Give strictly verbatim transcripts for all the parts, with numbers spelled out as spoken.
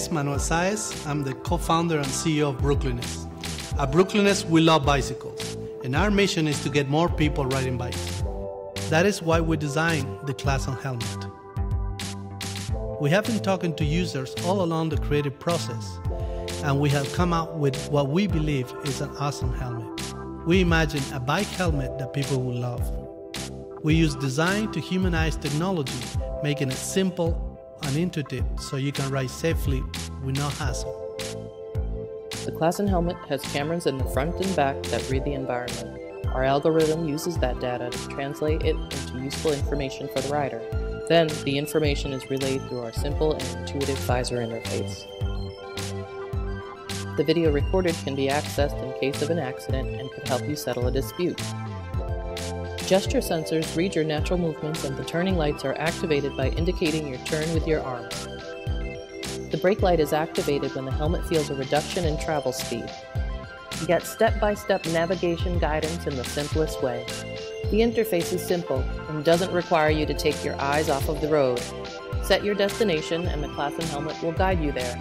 is Manuel Saez. I'm the co-founder and C E O of Brooklyness. At Brooklyness, we love bicycles, and our mission is to get more people riding bikes. That is why we designed the Classon Helmet. We have been talking to users all along the creative process, and we have come out with what we believe is an awesome helmet. We imagine a bike helmet that people will love. We use design to humanize technology, making it simple and intuitive so you can ride safely with no hassle. The Classon Helmet has cameras in the front and back that read the environment. Our algorithm uses that data to translate it into useful information for the rider. Then, the information is relayed through our simple and intuitive visor interface. The video recorded can be accessed in case of an accident and could help you settle a dispute. Gesture sensors read your natural movements and the turning lights are activated by indicating your turn with your arms. The brake light is activated when the helmet feels a reduction in travel speed. You get step-by-step navigation guidance in the simplest way. The interface is simple and doesn't require you to take your eyes off of the road. Set your destination and the Classon helmet will guide you there.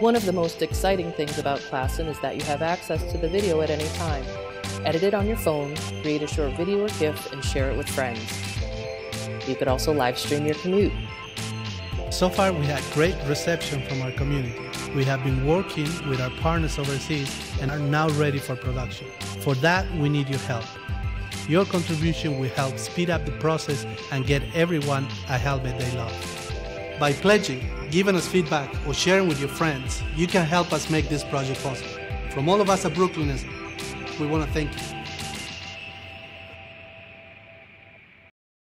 One of the most exciting things about Classon is that you have access to the video at any time. Edit it on your phone, create a short video or GIF, and share it with friends. You could also live stream your commute. So far, we had great reception from our community. We have been working with our partners overseas and are now ready for production. For that, we need your help. Your contribution will help speed up the process and get everyone a helmet they love. By pledging, giving us feedback, or sharing with your friends, you can help us make this project possible. From all of us at Brooklyness, we want to thank you.